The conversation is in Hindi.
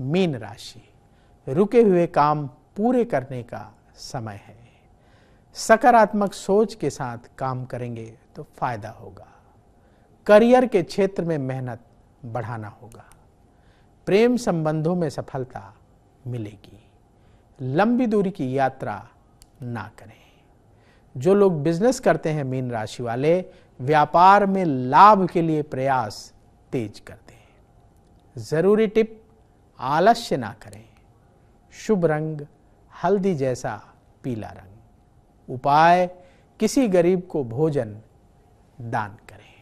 मीन राशि, रुके हुए काम पूरे करने का समय है। सकारात्मक सोच के साथ काम करेंगे तो फायदा होगा। करियर के क्षेत्र में मेहनत बढ़ाना होगा। प्रेम संबंधों में सफलता मिलेगी। लंबी दूरी की यात्रा ना करें। जो लोग बिजनेस करते हैं मीन राशि वाले, व्यापार में लाभ के लिए प्रयास तेज कर दें। जरूरी टिप, आलस्य ना करें। शुभ रंग हल्दी जैसा पीला रंग। उपाय, किसी गरीब को भोजन दान करें।